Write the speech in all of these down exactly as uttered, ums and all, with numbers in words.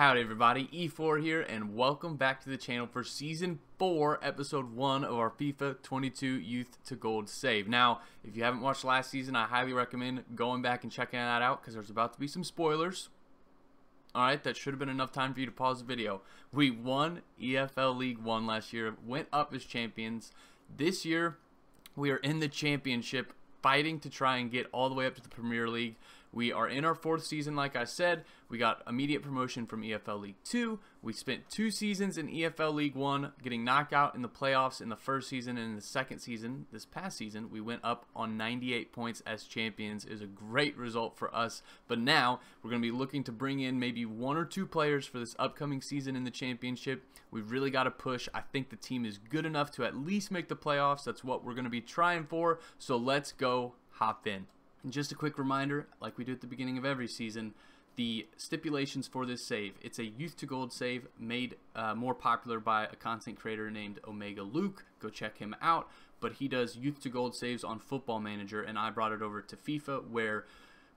Howdy everybody, E four here, and welcome back to the channel for Season four, Episode one of our FIFA twenty-two Youth to Gold save. Now, if you haven't watched last season, I highly recommend going back and checking that out, because there's about to be some spoilers. Alright, that should have been enough time for you to pause the video. We won E F L League One last year, went up as champions. This year, we are in the championship, fighting to try and get all the way up to the Premier League. We are in our fourth season, like I said. We got immediate promotion from E F L League Two. We spent two seasons in E F L League One, getting knocked out in the playoffs in the first season, and in the second season, this past season, we went up on ninety-eight points as champions. It was a great result for us, but now we're going to be looking to bring in maybe one or two players for this upcoming season in the championship. We've really got to push. I think the team is good enough to at least make the playoffs. That's what we're going to be trying for, so let's go hop in. And just a quick reminder, like we do at the beginning of every season, the stipulations for this save. It's a Youth to Gold save made uh, more popular by a content creator named Omega Luke. Go check him out. But he does Youth to Gold saves on Football Manager, and I brought it over to FIFA, where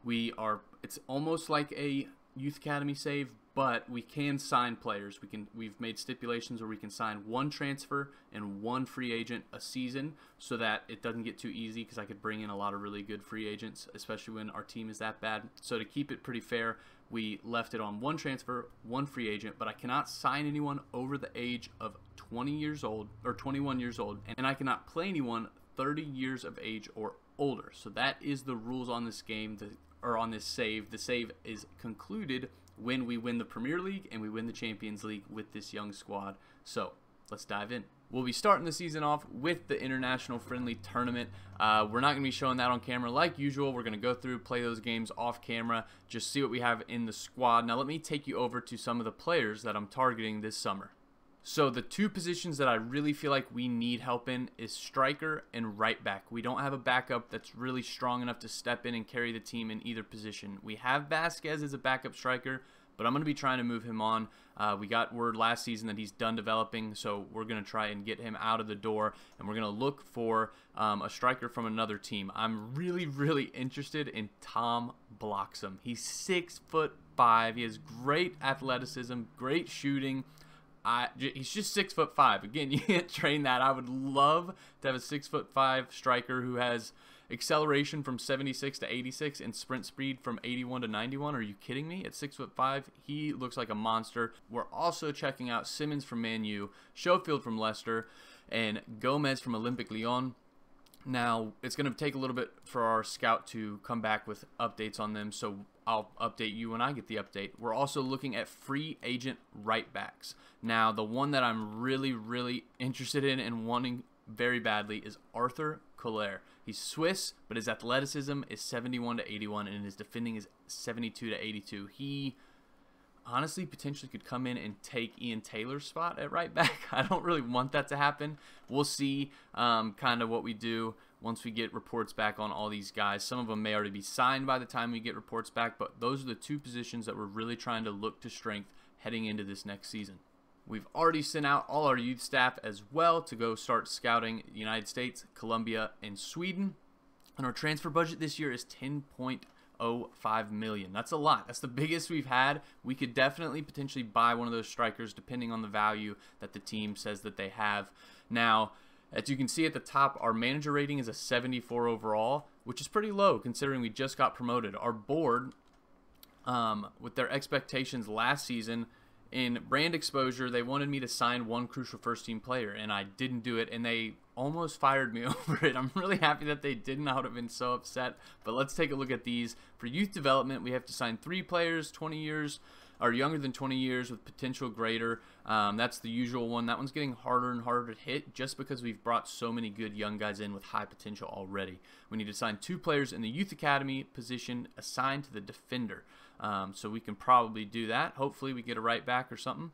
we are, it's almost like a Youth Academy save, but we can sign players. We can, we've made stipulations where we can sign one transfer and one free agent a season, so that it doesn't get too easy, because I could bring in a lot of really good free agents, especially when our team is that bad. So to keep it pretty fair, we left it on one transfer, one free agent, but I cannot sign anyone over the age of twenty years old or twenty-one years old, and I cannot play anyone thirty years of age or older. So that is the rules on this game, the, or on this save. The save is concluded when we win the Premier League and we win the Champions League with this young squad. So let's dive in. We'll be starting the season off with the international friendly tournament. Uh, we're not going to be showing that on camera like usual. We're going to go through, play those games off camera, just see what we have in the squad. Now let me take you over to some of the players that I'm targeting this summer. So the two positions that I really feel like we need help in is striker and right back. We don't have a backup that's really strong enough to step in and carry the team in either position. We have Vasquez as a backup striker, but I'm going to be trying to move him on. Uh, we got word last season that he's done developing, so we're going to try and get him out of the door, and we're going to look for um, a striker from another team. I'm really, really interested in Tom Bloxham. He's six foot five. He has great athleticism, great shooting. I, he's just six foot five. Again, you can't train that. I would love to have a six foot five striker who has acceleration from seventy-six to eighty-six and sprint speed from eighty-one to ninety-one. Are you kidding me? At six foot five, he looks like a monster. We're also checking out Simmons from Man U, Schofield from Leicester, and Gomez from Olympique Lyon. Now, it's going to take a little bit for our scout to come back with updates on them, so I'll update you when I get the update. We're also looking at free agent right backs. Now, the one that I'm really, really interested in and wanting very badly is Arthur Collaire. He's Swiss, but his athleticism is seventy-one to eighty-one, and his defending is seventy-two to eighty-two. He honestly potentially could come in and take Ian Taylor's spot at right back. I don't really want that to happen. We'll see um, kind of what we do once we get reports back on all these guys. Some of them may already be signed by the time we get reports back, but those are the two positions that we're really trying to look to strength heading into this next season. We've already sent out all our youth staff as well to go start scouting the United States, Colombia, and Sweden. And our transfer budget this year is ten point oh five million. That's a lot. That's the biggest we've had. We could definitely potentially buy one of those strikers depending on the value that the team says that they have. Now, as you can see at the top, our manager rating is a seventy-four overall, which is pretty low considering we just got promoted. Our board, um, with their expectations last season in brand exposure, they wanted me to sign one crucial first team player, and I didn't do it, and they almost fired me over it. I'm really happy that they didn't. I would have been so upset. But let's take a look at these. For youth development, we have to sign three players, twenty years, or younger than twenty years with potential greater. Um, that's the usual one. That one's getting harder and harder to hit just because we've brought so many good young guys in with high potential already. We need to sign two players in the youth academy position assigned to the defender. Um, so we can probably do that. Hopefully we get a right back or something.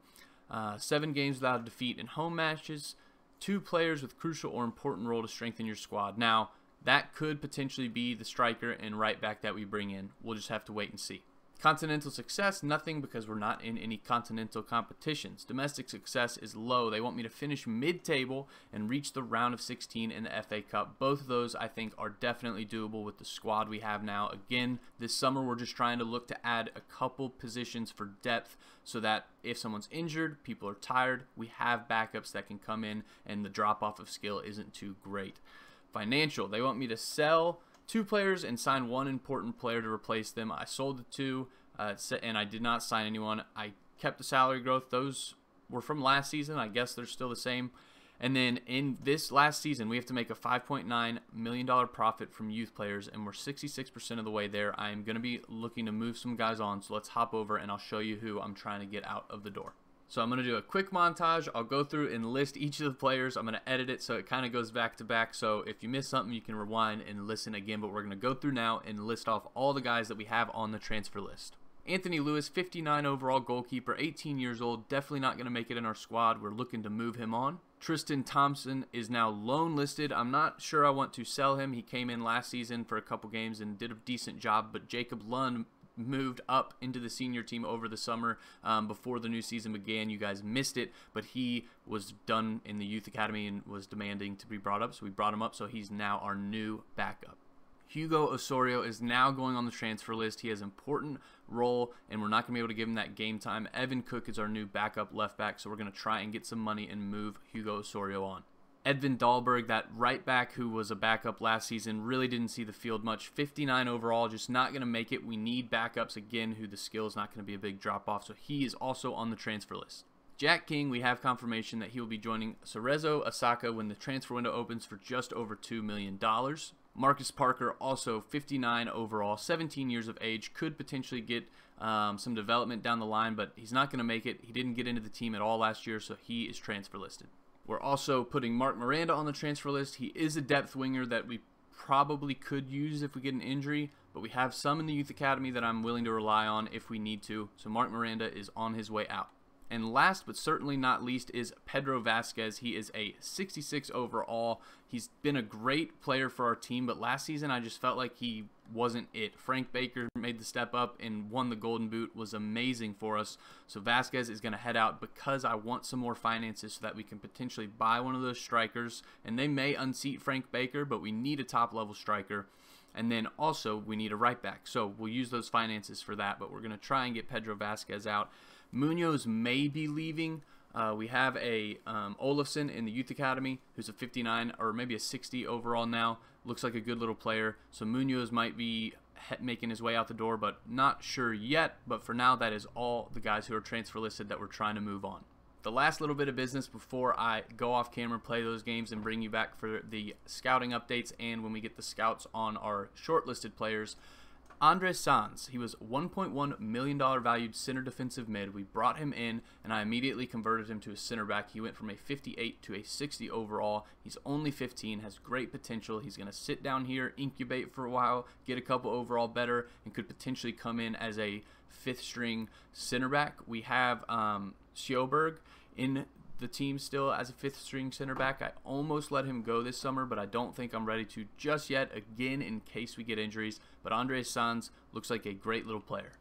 Uh, seven games without a defeat in home matches. Two players with crucial or important role to strengthen your squad. Now, that could potentially be the striker and right back that we bring in. We'll just have to wait and see. Continental success, nothing, because we're not in any continental competitions. Domestic success is low. They want me to finish mid-table and reach the round of sixteen in the F A Cup. Both of those, I think, are definitely doable with the squad we have now. Again, this summer, we're just trying to look to add a couple positions for depth so that if someone's injured, people are tired, we have backups that can come in, and the drop-off of skill isn't too great. Financial, they want me to sell two players and sign one important player to replace them. I sold the two, uh, and I did not sign anyone. I kept the salary growth. Those were from last season. I guess they're still the same. And then in this last season, we have to make a five point nine million dollars profit from youth players, and we're sixty-six percent of the way there. I am going to be looking to move some guys on, so let's hop over, and I'll show you who I'm trying to get out of the door. So I'm going to do a quick montage. I'll go through and list each of the players. I'm going to edit it so it kind of goes back to back. So if you miss something, you can rewind and listen again. But we're going to go through now and list off all the guys that we have on the transfer list. Anthony Lewis, fifty-nine overall goalkeeper, eighteen years old. Definitely not going to make it in our squad. We're looking to move him on. Tristan Thompson is now loan listed. I'm not sure I want to sell him. He came in last season for a couple games and did a decent job. But Jacob Lunn moved up into the senior team over the summer um, before the new season began. You guys missed it, but he was done in the youth academy and was demanding to be brought up, so we brought him up, so he's now our new backup. Hugo Osorio is now going on the transfer list. He has an important role, and we're not going to be able to give him that game time. Evan Cook is our new backup left back, so we're going to try and get some money and move Hugo Osorio on. Edvin Dahlberg, that right back who was a backup last season, really didn't see the field much. fifty-nine overall, just not going to make it. We need backups again who the skill is not going to be a big drop-off, so he is also on the transfer list. Jack King, we have confirmation that he will be joining Cerezo Osaka when the transfer window opens for just over two million dollars. Marcus Parker, also fifty-nine overall, seventeen years of age, could potentially get um, some development down the line, but he's not going to make it. He didn't get into the team at all last year, so he is transfer listed. We're also putting Mark Miranda on the transfer list. He is a depth winger that we probably could use if we get an injury, but we have some in the youth academy that I'm willing to rely on if we need to. So Mark Miranda is on his way out. And last but certainly not least is Pedro Vasquez. He is a sixty-six overall. He's been a great player for our team, but last season I just felt like he wasn't it. Frank Baker made the step up and won the Golden Boot, was amazing for us. So Vasquez is going to head out because I want some more finances so that we can potentially buy one of those strikers. And they may unseat Frank Baker, but we need a top-level striker. And then also we need a right back. So we'll use those finances for that, but we're going to try and get Pedro Vasquez out. Munoz may be leaving. Uh, we have a um, Olafson in the youth academy who's a fifty-nine or maybe a sixty overall now. Looks like a good little player. So Munoz might be making his way out the door, but not sure yet. But for now, that is all the guys who are transfer listed that we're trying to move on. The last little bit of business before I go off camera, play those games, and bring you back for the scouting updates and when we get the scouts on our shortlisted players. Andrés Sanz, he was one point one million dollars valued center defensive mid. We brought him in, and I immediately converted him to a center back. He went from a fifty-eight to a sixty overall. He's only fifteen, has great potential. He's going to sit down here, incubate for a while, get a couple overall better, and could potentially come in as a fifth-string center back. We have um, Sjöberg in the team still as a fifth-string center back. I almost let him go this summer, but I don't think I'm ready to just yet, again, in case we get injuries. But Andrés Sanz looks like a great little player.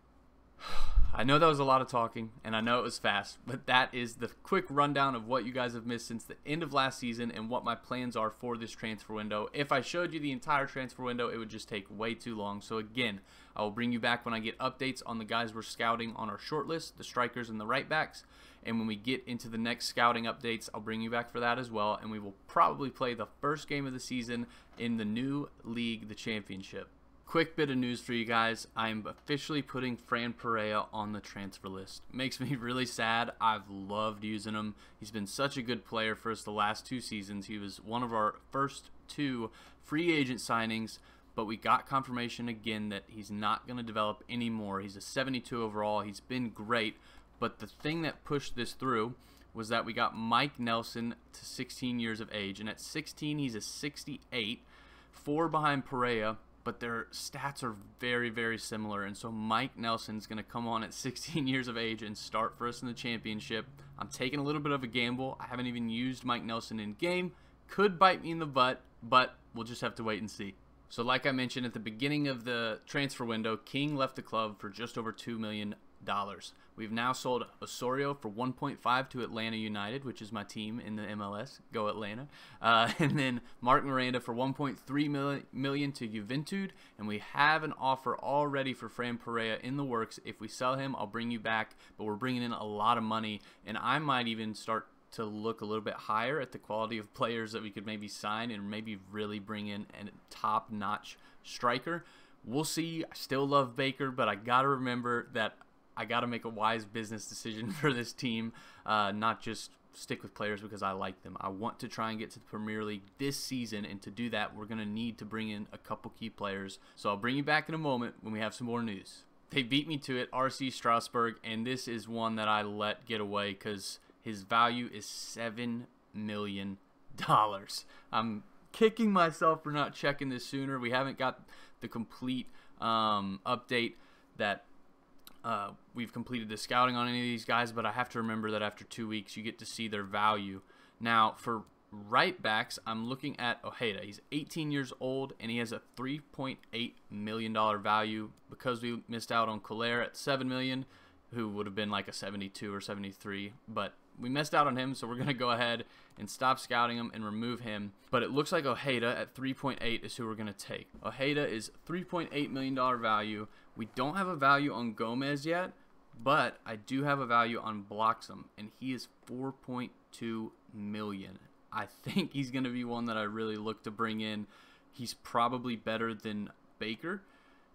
I know that was a lot of talking, and I know it was fast, but that is the quick rundown of what you guys have missed since the end of last season and what my plans are for this transfer window. If I showed you the entire transfer window, it would just take way too long. So again, I will bring you back when I get updates on the guys we're scouting on our shortlist, the strikers and the right backs. And when we get into the next scouting updates, I'll bring you back for that as well. And we will probably play the first game of the season in the new league, the championship. Quick bit of news for you guys. I'm officially putting Fran Perea on the transfer list. Makes me really sad. I've loved using him. He's been such a good player for us the last two seasons. He was one of our first two free agent signings, but we got confirmation again that he's not going to develop anymore. He's a seventy-two overall. He's been great. But the thing that pushed this through was that we got Mike Nelson to sixteen years of age. And at sixteen, he's a sixty-eight, four behind Perea, but their stats are very, very similar. And so Mike Nelson's going to come on at sixteen years of age and start for us in the championship. I'm taking a little bit of a gamble. I haven't even used Mike Nelson in game. Could bite me in the butt, but we'll just have to wait and see. So like I mentioned at the beginning of the transfer window, King left the club for just over two million dollars. We've now sold Osorio for one point five to Atlanta United, which is my team in the M L S. Go Atlanta. Uh, and then Mark Miranda for one point three million dollars to Juventud. And we have an offer already for Fran Perea in the works. If we sell him, I'll bring you back. But we're bringing in a lot of money, and I might even start to look a little bit higher at the quality of players that we could maybe sign and maybe really bring in a top-notch striker. We'll see. I still love Baker, but I got to remember that I got to make a wise business decision for this team, uh, not just stick with players because I like them. I want to try and get to the Premier League this season, and to do that, we're going to need to bring in a couple key players. So I'll bring you back in a moment when we have some more news. They beat me to it, R C Strasbourg, and this is one that I let get away because his value is seven million dollars. I'm kicking myself for not checking this sooner. We haven't got the complete um, update that uh, we've completed the scouting on any of these guys, but I have to remember that after two weeks, you get to see their value. Now, for right backs, I'm looking at Ojeda. He's eighteen years old, and he has a three point eight million dollars value because we missed out on Collaire at seven million dollars, who would have been like a seventy-two or seventy-three, but we missed out on him, so we're going to go ahead and stop scouting him and remove him. But it looks like Ojeda at three point eight is who we're going to take. Ojeda is three point eight million dollars value. We don't have a value on Gomez yet, but I do have a value on Bloxham, and he is four point two million dollars. I think he's going to be one that I really look to bring in. He's probably better than Baker.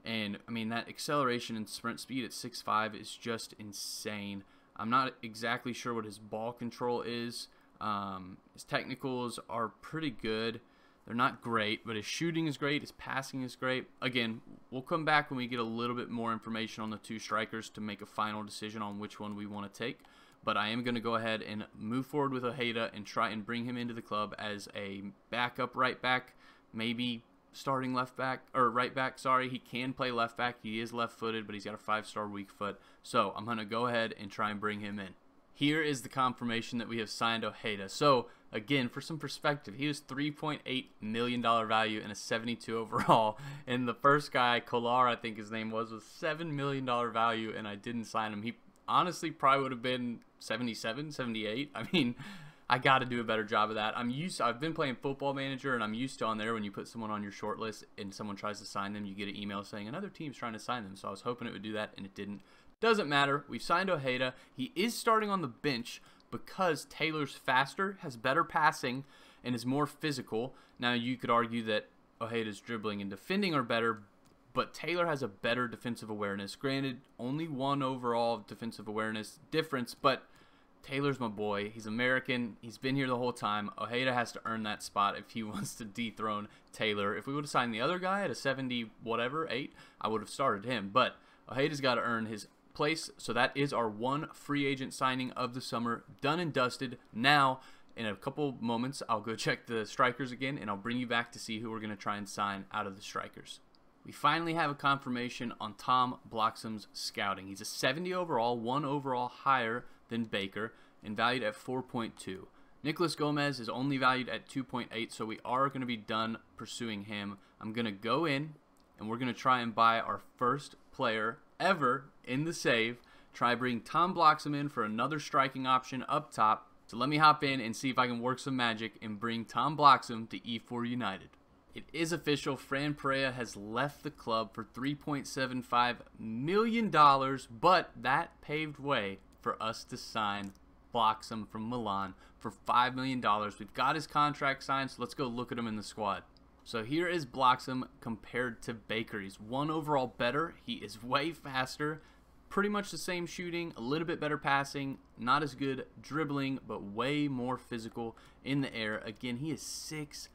And, I mean, that acceleration and sprint speed at six five is just insane. I'm not exactly sure what his ball control is. Um, his technicals are pretty good. They're not great, but his shooting is great. His passing is great. Again, we'll come back when we get a little bit more information on the two strikers to make a final decision on which one we want to take. But I am going to go ahead and move forward with Ojeda and try and bring him into the club as a backup right back, maybe starting left back or right back. Sorry, he can play left back. He is left-footed, but he's got a five-star weak foot. So I'm gonna go ahead and try and bring him in. Here is the confirmation that we have signed Ojeda. So again, for some perspective, he was three point eight million dollars value and a seventy-two overall. And the first guy, Collaire, I think his name was, was seven million dollars value, and I didn't sign him. He honestly probably would have been seventy-seven, seventy-eight. I mean, I got to do a better job of that. I'm used to, I've been playing Football Manager, and I'm used to on there when you put someone on your short list and someone tries to sign them, you get an email saying another team's trying to sign them. So I was hoping it would do that, and it didn't. Doesn't matter. We've signed Ojeda. He is starting on the bench because Taylor's faster, has better passing, and is more physical. Now, you could argue that Ojeda's dribbling and defending are better, but Taylor has a better defensive awareness. Granted, only one overall defensive awareness difference, but Taylor's my boy. He's American. He's been here the whole time. Ojeda has to earn that spot if he wants to dethrone Taylor. If we would have signed the other guy at a seventy whatever, eight, I would have started him. But Ojeda's got to earn his place. So that is our one free agent signing of the summer. Done and dusted. Now, in a couple moments, I'll go check the strikers again, and I'll bring you back to see who we're going to try and sign out of the strikers. We finally have a confirmation on Tom Bloxham's scouting. He's a seventy overall, one overall higher than Baker, and valued at four point two. Nicolas Gomez is only valued at two point eight, so we are going to be done pursuing him. I'm going to go in, and we're going to try and buy our first player ever in the save. Try bring Tom Bloxham in for another striking option up top. So let me hop in and see if I can work some magic and bring Tom Bloxham to E four United. It is official. Fran Perea has left the club for three point seven five million dollars, but that paved way for us to sign Bloxham from Milan for five million dollars. We've got his contract signed, so let's go look at him in the squad. So here is Bloxham compared to Baker. He's one overall better. He is way faster. Pretty much the same shooting, a little bit better passing, not as good dribbling, but way more physical in the air. Again, he is six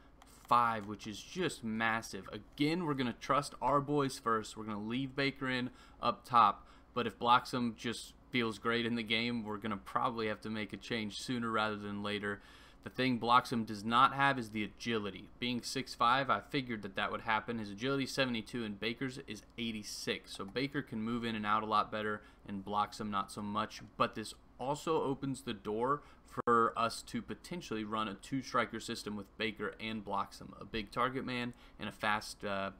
five, which is just massive. Again, we're going to trust our boys first. We're going to leave Baker in up top, but if Bloxham just feels great in the game, we're going to probably have to make a change sooner rather than later. The thing Bloxham does not have is the agility. Being six five, I figured that that would happen. His agility is seventy-two and Baker's is eighty-six. So Baker can move in and out a lot better and Bloxham not so much. But this also opens the door for us to potentially run a two-striker system with Baker and Bloxham. A big target man and a fast uh,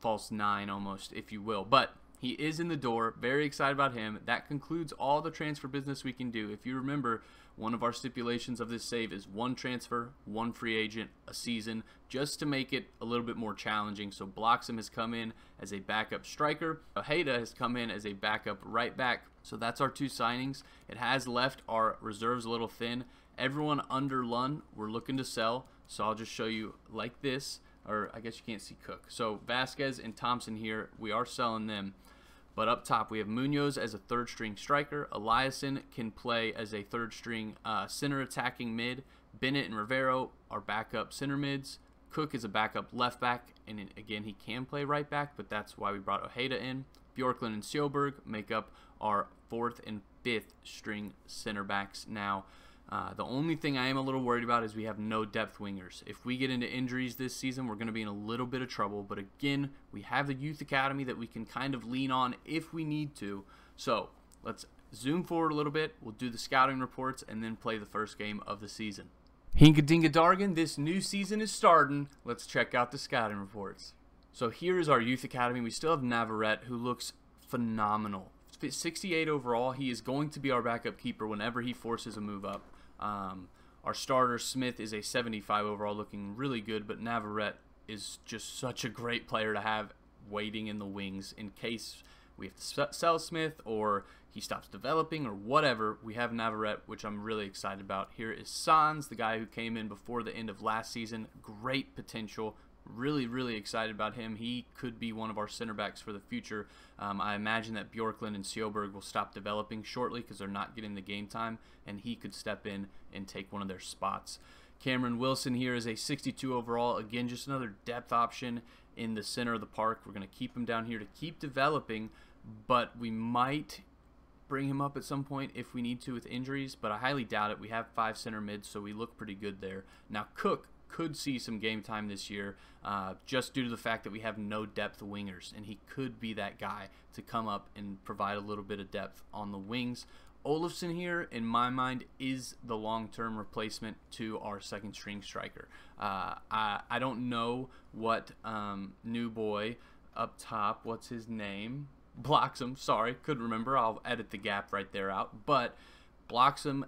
false nine almost, if you will. But he is in the door. Very excited about him. That concludes all the transfer business we can do. If you remember, one of our stipulations of this save is one transfer, one free agent, a season, just to make it a little bit more challenging. So Bloxham has come in as a backup striker. Ojeda has come in as a backup right back. So that's our two signings. It has left our reserves a little thin. Everyone under Lunn, we're looking to sell. So I'll just show you like this. Or I guess you can't see Cook. So Vasquez and Thompson here, we are selling them. But up top, we have Munoz as a third-string striker. Eliason can play as a third-string uh, center-attacking mid. Bennett and Rivero are backup center mids. Cook is a backup left back, and again, he can play right back, but that's why we brought Ojeda in. Bjorklund and Sjöberg make up our fourth and fifth-string center backs now. Uh, the only thing I am a little worried about is we have no depth wingers. If we get into injuries this season, we're going to be in a little bit of trouble. But again, we have the youth academy that we can kind of lean on if we need to. So let's zoom forward a little bit. We'll do the scouting reports and then play the first game of the season. Hinka dinka dargan, this new season is starting. Let's check out the scouting reports. So here is our youth academy. We still have Navarrete, who looks phenomenal. sixty-eight overall. He is going to be our backup keeper whenever he forces a move up. Um, our starter Smith is a seventy-five overall, looking really good, but Navarrete is just such a great player to have waiting in the wings in case we have to sell Smith or he stops developing or whatever. We have Navarrete, which I'm really excited about. Here is Sanz, the guy who came in before the end of last season. Great potential. Really, really excited about him. He could be one of our center backs for the future. Um, I imagine that Bjorklund and Sjöberg will stop developing shortly because they're not getting the game time, and he could step in and take one of their spots. Cameron Wilson here is a sixty-two overall. Again, just another depth option in the center of the park. We're going to keep him down here to keep developing, but we might bring him up at some point if we need to with injuries, but I highly doubt it. We have five center mids, so we look pretty good there. Now, Cook could see some game time this year uh, just due to the fact that we have no depth wingers, and he could be that guy to come up and provide a little bit of depth on the wings. Olofsson here, in my mind, is the long-term replacement to our second-string striker. Uh, I, I don't know what um, new boy up top, what's his name? Bloxham, sorry, couldn't remember. I'll edit the gap right there out. But Bloxham,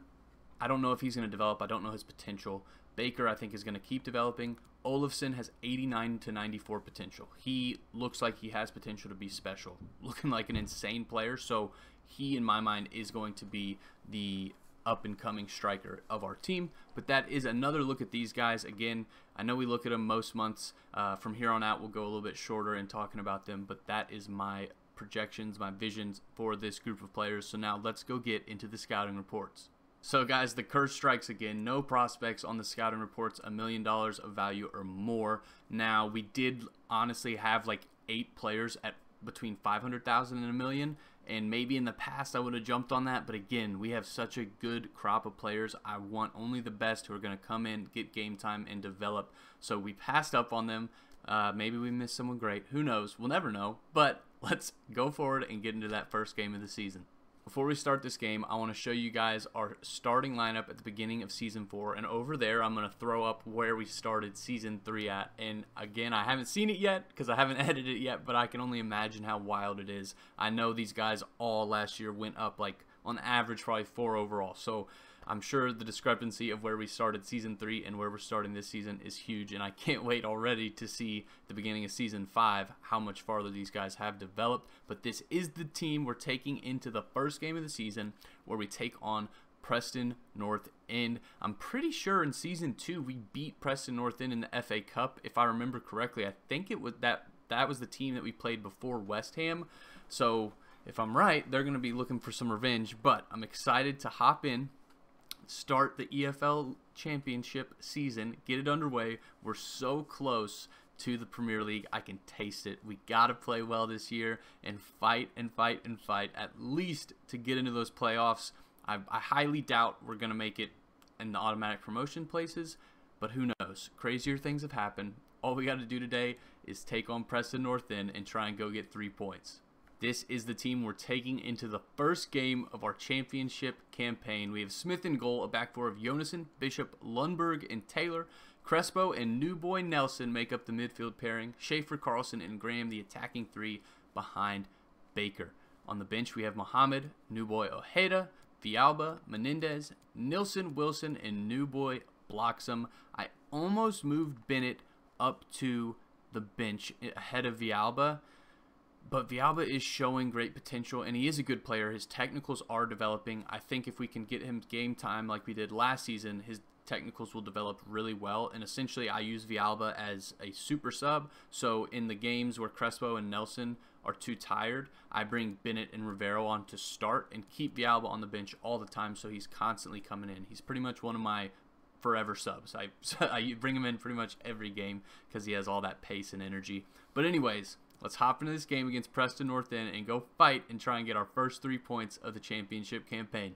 I don't know if he's going to develop. I don't know his potential. Baker, I think, is going to keep developing. Olofsson has eighty-nine to ninety-four potential. He looks like he has potential to be special, looking like an insane player. So he, in my mind, is going to be the up-and-coming striker of our team. But that is another look at these guys. Again, I know we look at them most months. Uh, from here on out, we'll go a little bit shorter in talking about them. But that is my projections, my visions for this group of players. So now let's go get into the scouting reports. So guys, the curse strikes again. No prospects on the scouting reports, a million dollars of value or more. Now, we did honestly have like eight players at between five hundred thousand and a million, and maybe in the past I would have jumped on that, but again, we have such a good crop of players. I want only the best who are going to come in, get game time, and develop. So we passed up on them. Uh, maybe we missed someone great. Who knows? We'll never know, but let's go forward and get into that first game of the season. Before we start this game, I want to show you guys our starting lineup at the beginning of Season four. And over there, I'm going to throw up where we started Season three at. And again, I haven't seen it yet because I haven't edited it yet, but I can only imagine how wild it is. I know these guys all last year went up, like, on average, probably four overall. So I'm sure the discrepancy of where we started Season three and where we're starting this season is huge. And I can't wait already to see the beginning of Season five, how much farther these guys have developed. But this is the team we're taking into the first game of the season, where we take on Preston North End. I'm pretty sure in Season two we beat Preston North End in the F A Cup. If I remember correctly, I think it was that, that was the team that we played before West Ham. So if I'm right, they're going to be looking for some revenge, but I'm excited to hop in, start the E F L Championship season, get it underway. We're so close to the Premier League. I can taste it. We got to play well this year and fight and fight and fight, at least to get into those playoffs. I, I highly doubt we're going to make it and the automatic promotion places, but who knows? Crazier things have happened. All we got to do today is take on Preston North End and try and go get three points. This is the team we're taking into the first game of our championship campaign. We have Smith in goal, a back four of Jonasson, Bishop, Lundberg, and Taylor. Crespo and new boy Nelson make up the midfield pairing. Schaefer, Carlson, and Graham, the attacking three behind Baker. On the bench, we have Mohammed, new boy Ojeda, Vialba, Menendez, Nilsson, Wilson, and new boy Bloxham. I almost moved Bennett up to the bench ahead of Vialba, but Vialba is showing great potential, and he is a good player. His technicals are developing. I think if we can get him game time like we did last season, his technicals will develop really well. And essentially, I use Vialba as a super sub. So in the games where Crespo and Nelson are too tired, I bring Bennett and Rivero on to start and keep Vialba on the bench all the time, so he's constantly coming in. He's pretty much one of my forever subs. I, I bring him in pretty much every game because he has all that pace and energy. But anyways, let's hop into this game against Preston North End and go fight and try and get our first three points of the championship campaign.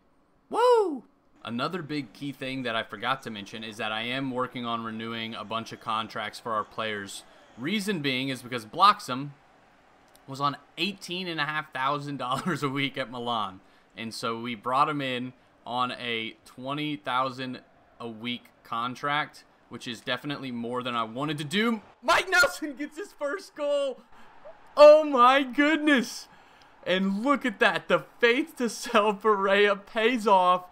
Woo! Another big key thing that I forgot to mention is that I am working on renewing a bunch of contracts for our players. Reason being is because Bloxham was on eighteen thousand five hundred dollars a week at Milan. And so we brought him in on a twenty thousand dollars a week contract, which is definitely more than I wanted to do. Mike Nelson gets his first goal. Oh my goodness. And look at that. The faith to sell Perea pays off.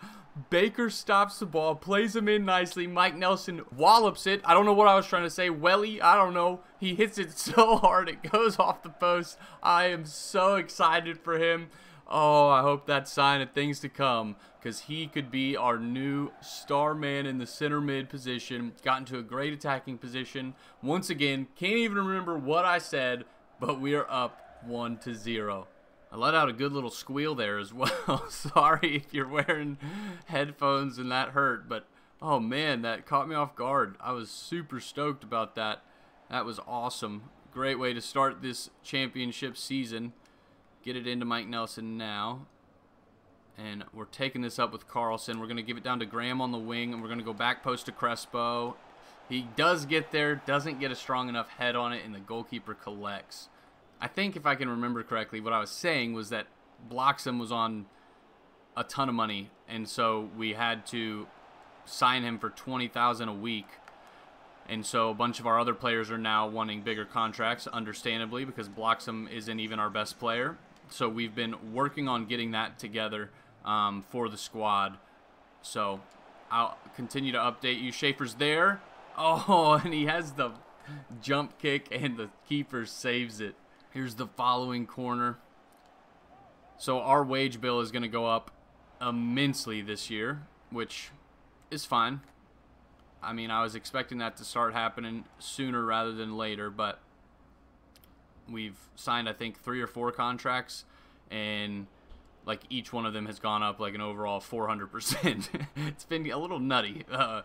Baker stops the ball, plays him in nicely. Mike Nelson wallops it. I don't know what I was trying to say. Welly, I don't know. He hits it so hard it goes off the post. I am so excited for him. Oh, I hope that's a sign of things to come, because he could be our new star man in the center mid position. Got into a great attacking position. Once again, can't even remember what I said, but we are up one to zero. I let out a good little squeal there as well. Sorry if you're wearing headphones and that hurt, but oh man, that caught me off guard. I was super stoked about that. That was awesome. Great way to start this championship season. Get it into Mike Nelson now. And we're taking this up with Carlson. We're going to give it down to Graham on the wing, and we're going to go back post to Crespo. He does get there, doesn't get a strong enough head on it, and the goalkeeper collects. I think if I can remember correctly, what I was saying was that Bloxham was on a ton of money, and so we had to sign him for twenty thousand dollars a week. And so a bunch of our other players are now wanting bigger contracts, understandably, because Bloxham isn't even our best player. So we've been working on getting that together um, for the squad. So I'll continue to update you. Schaefer's there. Oh, and he has the jump kick, and the keeper saves it. Here's the following corner. So our wage bill is going to go up immensely this year, which is fine. I mean, I was expecting that to start happening sooner rather than later, but we've signed, I think, three or four contracts, and like each one of them has gone up like an overall four hundred percent. It's been a little nutty, uh,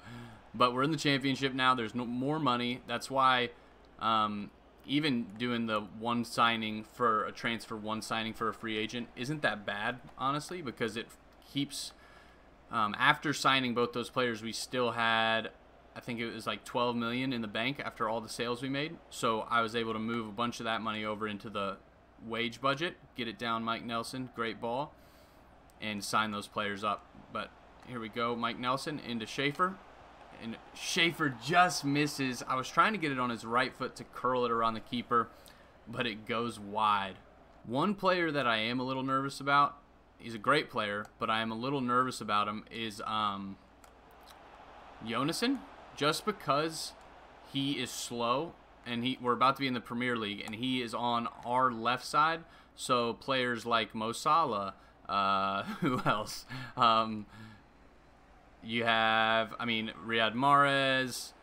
but we're in the championship now. There's no more money. That's why um, even doing the one signing for a transfer, one signing for a free agent isn't that bad, honestly, because it keeps um, after signing both those players, we still had, I think it was like twelve million in the bank after all the sales we made. So I was able to move a bunch of that money over into the wage budget, get it down Mike Nelson, great ball, and sign those players up. But here we go, Mike Nelson into Schaefer, and Schaefer just misses. I was trying to get it on his right foot to curl it around the keeper, but it goes wide. One player that I am a little nervous about, he's a great player, but I am a little nervous about him, is um, Jonasson, just because he is slow. And he, we're about to be in the Premier League, and he is on our left side. So players like Mo Salah, uh, who else? Um, you have, I mean, Riyad Mahrez.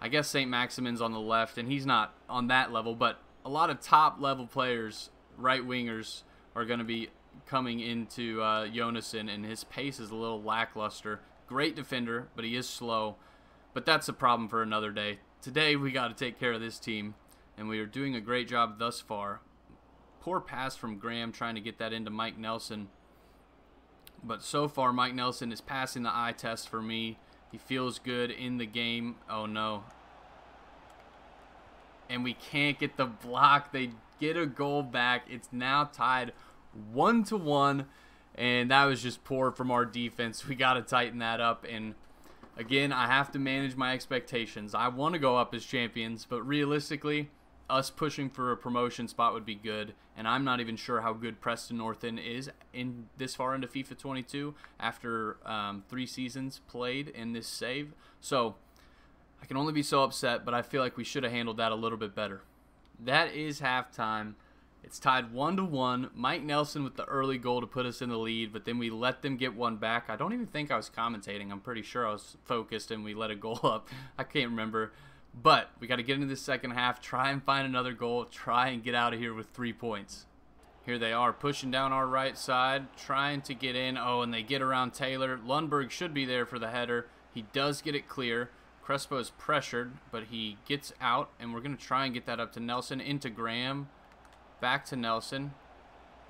I guess Saint Maximin's on the left, and he's not on that level. But a lot of top-level players, right-wingers, are going to be coming into uh, Jonasson, and his pace is a little lackluster. Great defender, but he is slow. But that's a problem for another day. Today, we got to take care of this team, and we are doing a great job thus far. Poor pass from Graham trying to get that into Mike Nelson. But so far, Mike Nelson is passing the eye test for me, He feels good in the game. Oh, no. And we can't get the block. They get a goal back. It's now tied one to one. And that was just poor from our defense. We got to tighten that up. And again, I have to manage my expectations. I want to go up as champions, but realistically, us pushing for a promotion spot would be good. And I'm not even sure how good Preston North End is in this far into FIFA twenty-two after um, three seasons played in this save. So I can only be so upset, but I feel like we should have handled that a little bit better. That is halftime. It's tied one to one. Mike Nelson with the early goal to put us in the lead, but then we let them get one back. I don't even think I was commentating. I'm pretty sure I was focused and we let a goal up. I can't remember. But we got to get into the second half, try and find another goal, try and get out of here with three points. Here they are pushing down our right side, trying to get in. Oh, and they get around Taylor. Lundberg should be there for the header. He does get it clear. Crespo is pressured, but he gets out, and we're going to try and get that up to Nelson, into Graham, back to Nelson,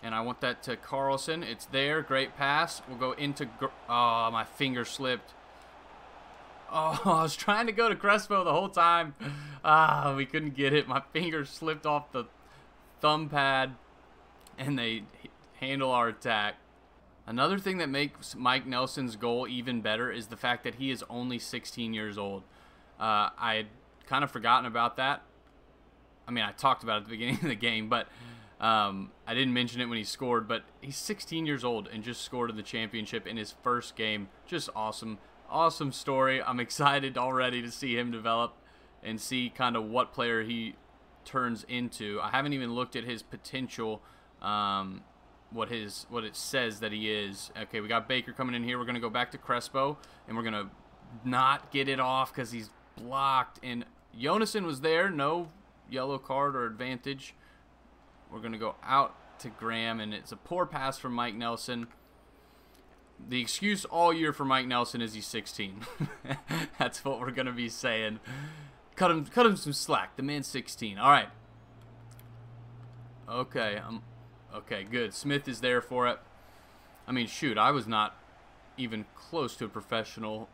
and I want that to Carlson. It's there. Great pass. We'll go into Gr oh, my finger slipped. Oh, I was trying to go to Crespo the whole time. Ah, we couldn't get it. My finger slipped off the thumb pad, and they handle our attack. Another thing that makes Mike Nelson's goal even better is the fact that he is only sixteen years old. Uh, I had kind of forgotten about that. I mean, I talked about it at the beginning of the game, but um, I didn't mention it when he scored. But he's sixteen years old and just scored in the championship in his first game. Just awesome. Awesome story. I'm excited already to see him develop and see kind of what player he turns into. I haven't even looked at his potential um what his what it says that he is. Okay, we got Baker coming in here. We're gonna go back to Crespo, and we're gonna not get it off because he's blocked, and Jonasson was there. No yellow card or advantage. We're gonna go out to Graham, and it's a poor pass from Mike Nelson. The excuse all year for Mike Nelson is he's sixteen. That's what we're gonna be saying. Cut him cut him some slack. The man's sixteen. All right. Okay, I'm Okay, good. Smith is there for it. I mean, shoot, I was not even close to a professional.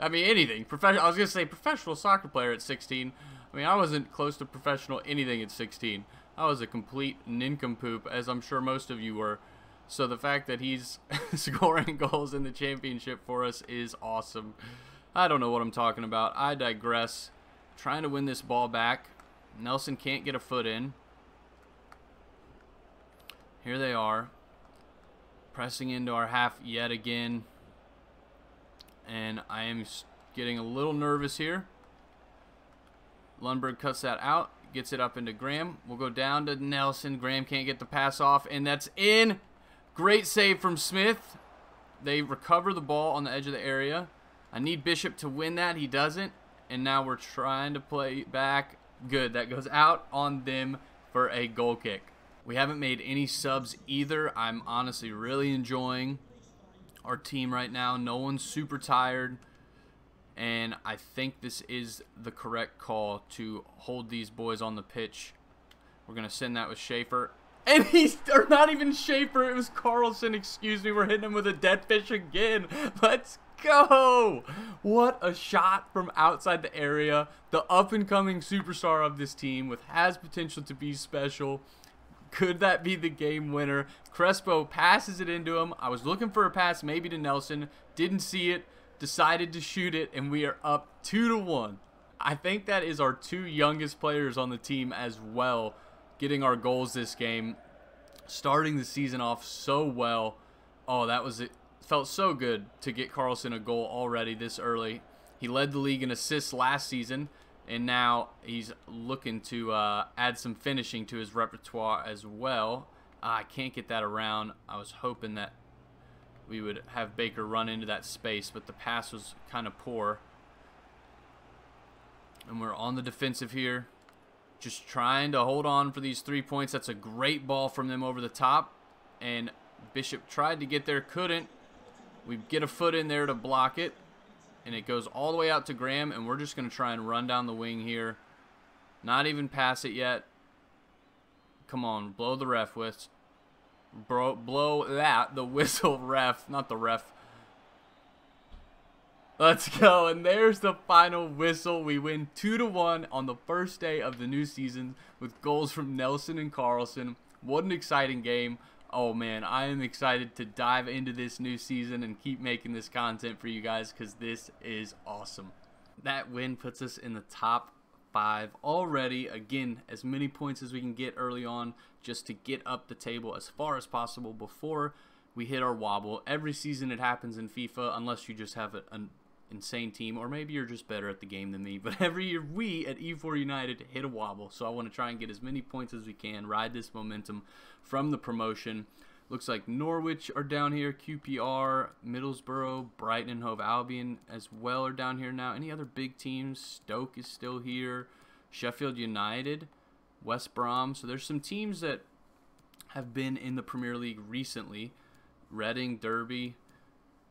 I mean, anything. Professional. I was going to say professional soccer player at sixteen. I mean, I wasn't close to professional anything at sixteen. I was a complete nincompoop, as I'm sure most of you were. So the fact that he's scoring goals in the championship for us is awesome. I don't know what I'm talking about. I digress. Trying to win this ball back. Nelson can't get a foot in. Here they are, pressing into our half yet again, and I am getting a little nervous here. Lundberg cuts that out, gets it up into Graham. We'll go down to Nelson. Graham can't get the pass off, and that's in. Great save from Smith. They recover the ball on the edge of the area. I need Bishop to win that. He doesn't, and now we're trying to play back. Good. That goes out on them for a goal kick. We haven't made any subs either. I'm honestly really enjoying our team right now. No one's super tired. And I think this is the correct call to hold these boys on the pitch. We're going to send that with Schaefer. And he's or not even Schaefer. It was Carlson. Excuse me. We're hitting him with a dead fish again. Let's go. What a shot from outside the area. The up-and-coming superstar of this team with has potential to be special. Could that be the game winner? Crespo passes it into him. I was looking for a pass maybe to Nelson. Didn't see it. Decided to shoot it, and we are up two to one. I think that is our two youngest players on the team as well, getting our goals this game. Starting the season off so well. Oh, that was it. Felt so good to get Carlson a goal already this early. He led the league in assists last season. And now he's looking to uh, add some finishing to his repertoire as well. Uh, I can't get that around. I was hoping that we would have Baker run into that space, but the pass was kind of poor. And we're on the defensive here. Just trying to hold on for these three points. That's a great ball from them over the top. And Bishop tried to get there, couldn't. We get a foot in there to block it. And it goes all the way out to Graham, and we're just going to try and run down the wing here. Not even pass it yet. Come on, blow the ref whistle. Bro, blow that, the whistle ref, not the ref. Let's go. And there's the final whistle. We win two to one on the first day of the new season with goals from Nelson and Carlson. What an exciting game. Oh, man, I am excited to dive into this new season and keep making this content for you guys because this is awesome. That win puts us in the top five already. Again, as many points as we can get early on just to get up the table as far as possible before we hit our wobble. Every season it happens in FIFA unless you just have an insane team, or maybe you're just better at the game than me. But every year we at E four United hit a wobble, so I want to try and get as many points as we can, ride this momentum from the promotion. Looks like Norwich are down here, Q P R, Middlesbrough, Brighton and Hove Albion as well are down here now. Any other big teams? Stoke is still here, Sheffield United, West Brom. So there's some teams that have been in the Premier League recently. Reading, Derby.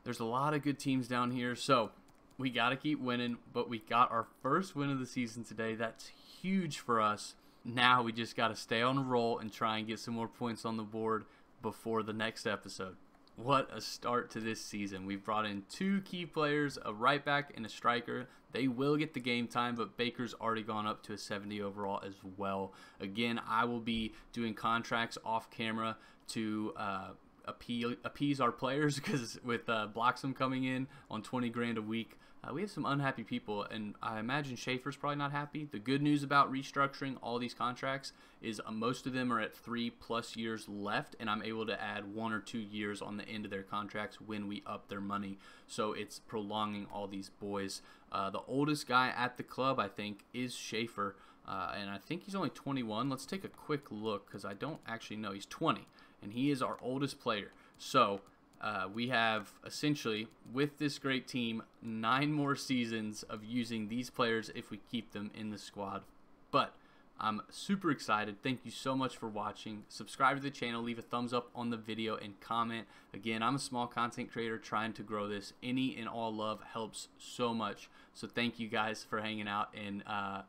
There's a lot of good teams down here, so we got to keep winning, but we got our first win of the season today. That's huge for us. Now we just got to stay on a roll and try and get some more points on the board before the next episode. What a start to this season. We've brought in two key players, a right back and a striker. They will get the game time, but Baker's already gone up to a seventy overall as well. Again, I will be doing contracts off camera to uh, appeal, appease our players because with uh, Bloxham coming in on twenty grand a week, Uh, we have some unhappy people, and I imagine Schaefer's probably not happy. The good news about restructuring all these contracts is uh, most of them are at three plus years left, and I'm able to add one or two years on the end of their contracts when we up their money. So it's prolonging all these boys. Uh, the oldest guy at the club, I think, is Schaefer, uh, and I think he's only twenty-one. Let's take a quick look because I don't actually know. He's twenty, and he is our oldest player. So Uh, we have essentially, with this great team, nine more seasons of using these players if we keep them in the squad. But I'm super excited. Thank you so much for watching. Subscribe to the channel, leave a thumbs up on the video, and comment. Again, I'm a small content creator trying to grow this. Any and all love helps so much. So thank you guys for hanging out and uh,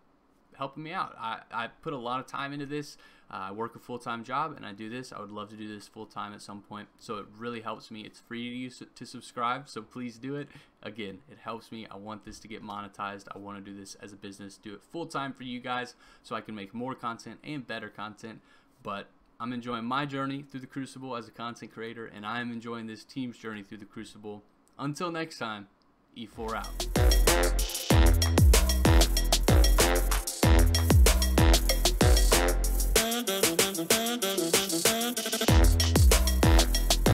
helping me out. I, I put a lot of time into this. Uh, I work a full-time job, and I do this. I would love to do this full-time at some point, so it really helps me. It's free to use to subscribe, so please do it. Again, it helps me. I want this to get monetized. I want to do this as a business, do it full-time for you guys so I can make more content and better content. But I'm enjoying my journey through the Crucible as a content creator, and I am enjoying this team's journey through the Crucible. Until next time, E four out.